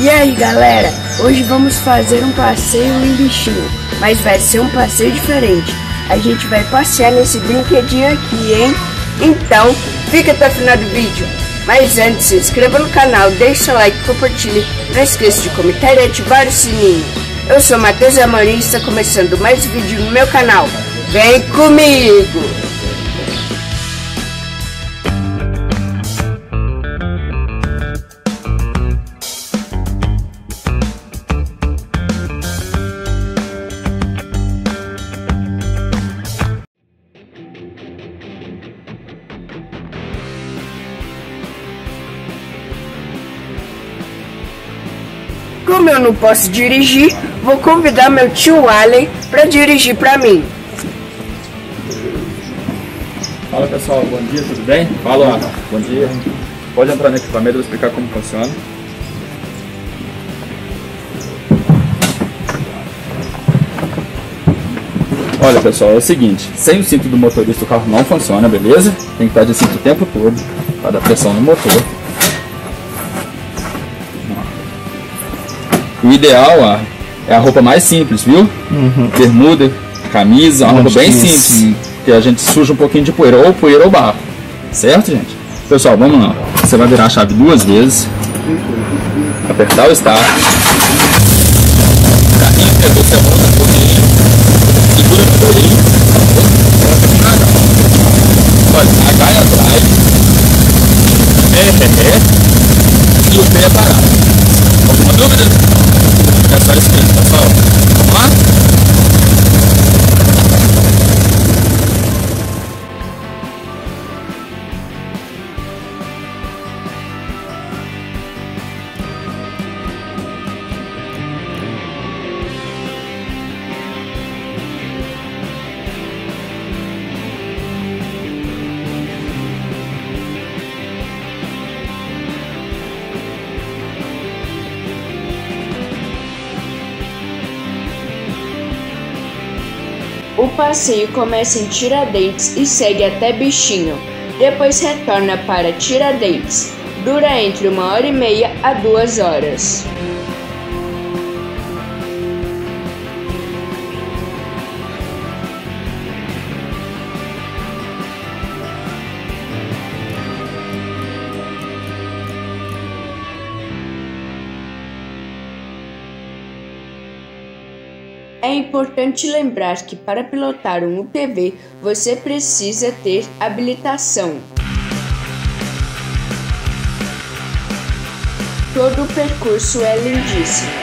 E aí galera, hoje vamos fazer um passeio em Bichinho, mas vai ser um passeio diferente. A gente vai passear nesse brinquedinho aqui, hein? Então, fica até o final do vídeo. Mas antes, se inscreva no canal, deixe seu like, compartilhe, não esqueça de comentar e ativar o sininho. Eu sou Matheus Amorim e está começando mais um vídeo no meu canal. Vem comigo! Como eu não posso dirigir, vou convidar meu tio Allen para dirigir para mim. Fala pessoal, bom dia, tudo bem? Fala, Allen. Bom dia. Pode entrar no equipamento, vou explicar como funciona. Olha pessoal, é o seguinte, sem o cinto do motorista o carro não funciona, beleza? Tem que estar de cinto o tempo todo, para dar pressão no motor. O ideal é a roupa mais simples, viu? Uhum. Bermuda, camisa, uma roupa bem simples, que a gente suja um pouquinho de poeira ou barro. Certo, gente? Pessoal, vamos lá. Você vai virar a chave duas vezes, apertar o start, o carrinho pegou, você volta um pouquinho, segura o motorinho, olha, a gaia atrás, e o pé é parado. Alguma dúvida? É só isso mesmo, pessoal. Vamos lá? O passeio começa em Tiradentes e segue até Bichinho, depois retorna para Tiradentes, dura entre 1h30 a 2h. É importante lembrar que para pilotar um UTV, você precisa ter habilitação. Todo o percurso é lindíssimo.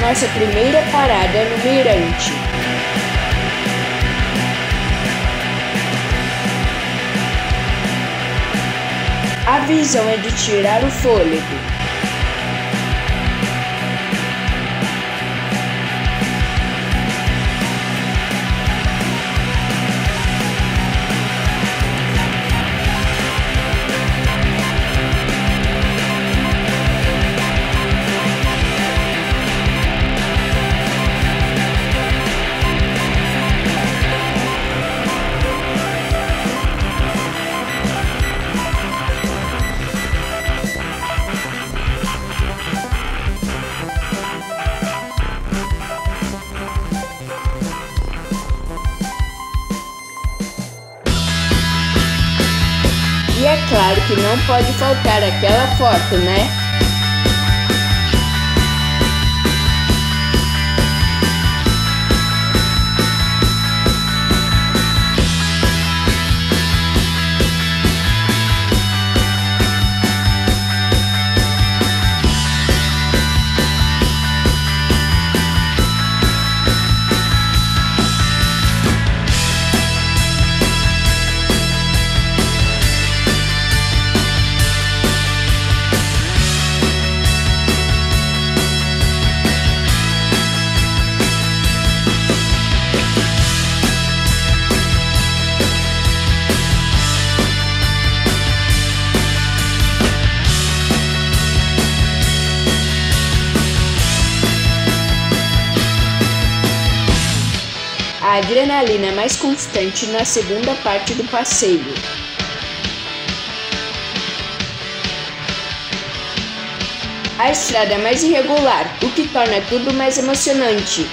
Nossa primeira parada é no Mirante. A visão é de tirar o fôlego. E é claro que não pode faltar aquela foto, né? A adrenalina é mais constante na segunda parte do passeio. A estrada é mais irregular, o que torna tudo mais emocionante.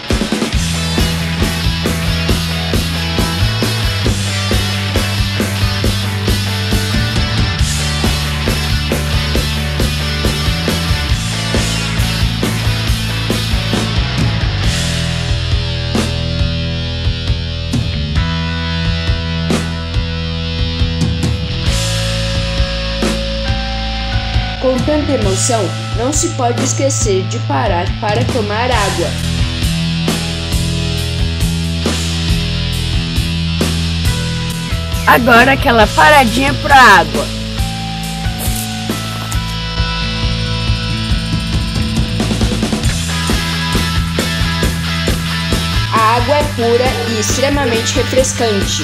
Com tanta emoção, não se pode esquecer de parar para tomar água. Agora aquela paradinha para água. A água é pura e extremamente refrescante.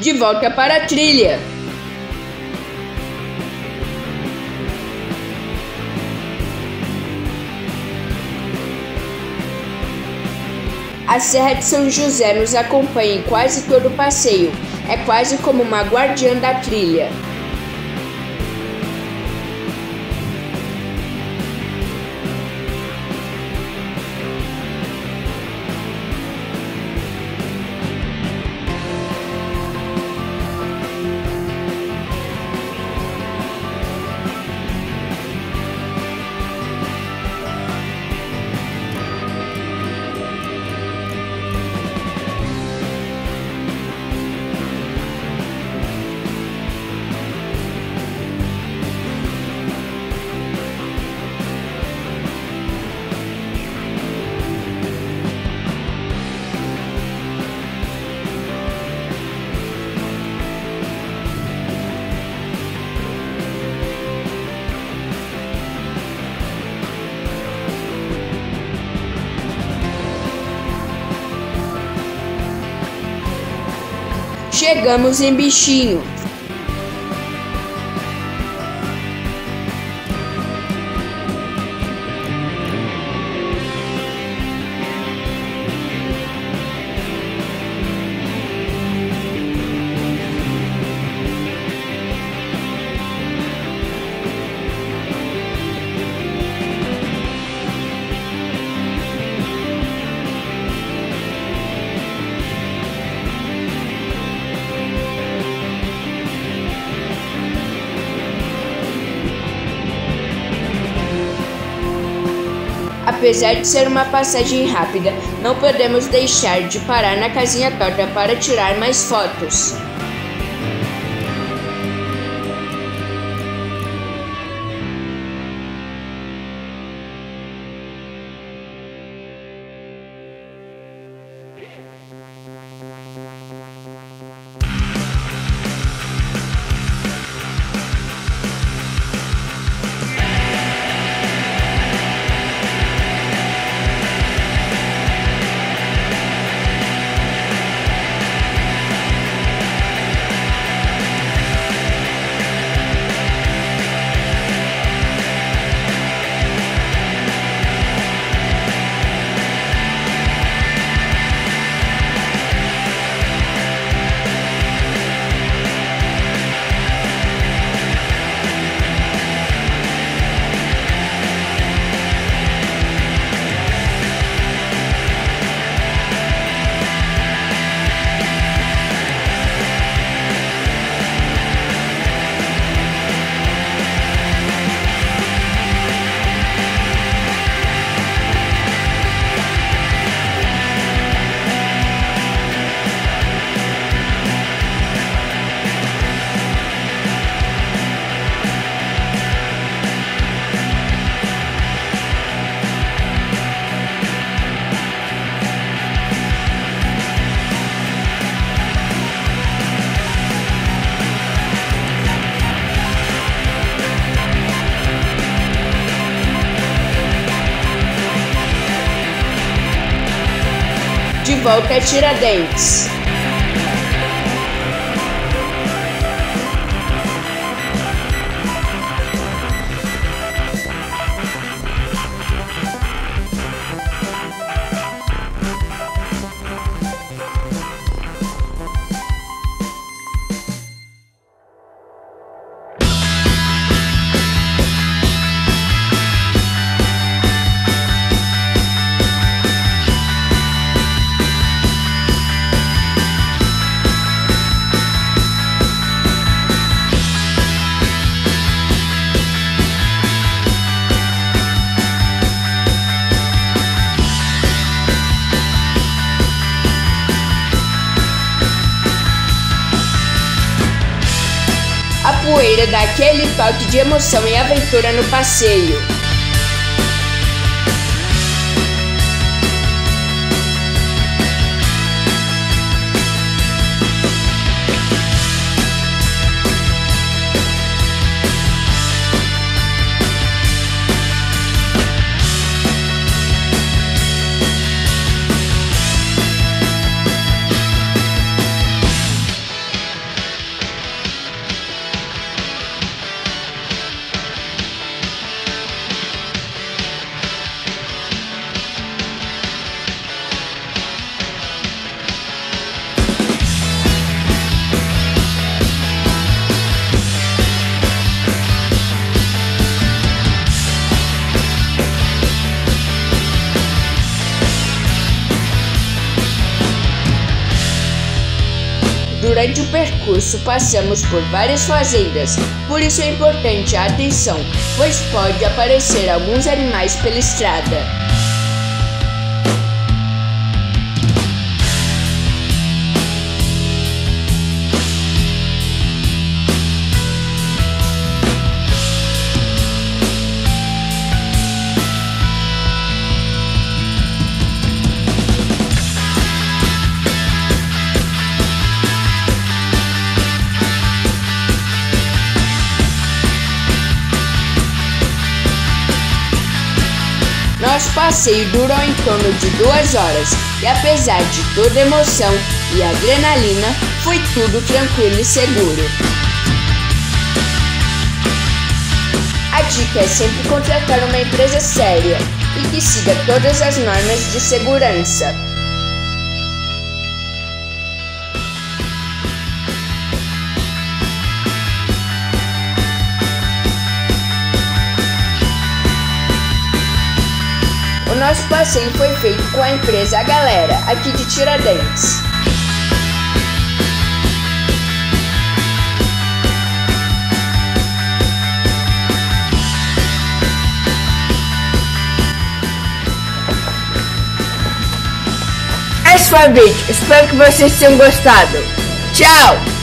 De volta para a trilha. A Serra de São José nos acompanha em quase todo o passeio. É quase como uma guardiã da trilha. Chegamos em Bichinho. Apesar de ser uma passagem rápida, não podemos deixar de parar na casinha torta para tirar mais fotos. volta a Tiradentes. A poeira dá aquele toque de emoção e aventura no passeio. Durante o percurso passamos por várias fazendas, por isso é importante a atenção, pois pode aparecer alguns animais pela estrada. Nosso passeio durou em torno de 2 horas e, apesar de toda a emoção e adrenalina, foi tudo tranquilo e seguro. A dica é sempre contratar uma empresa séria e que siga todas as normas de segurança. O nosso passeio foi feito com a empresa A Galera, aqui de Tiradentes. Esse foi o vídeo. Espero que vocês tenham gostado. Tchau!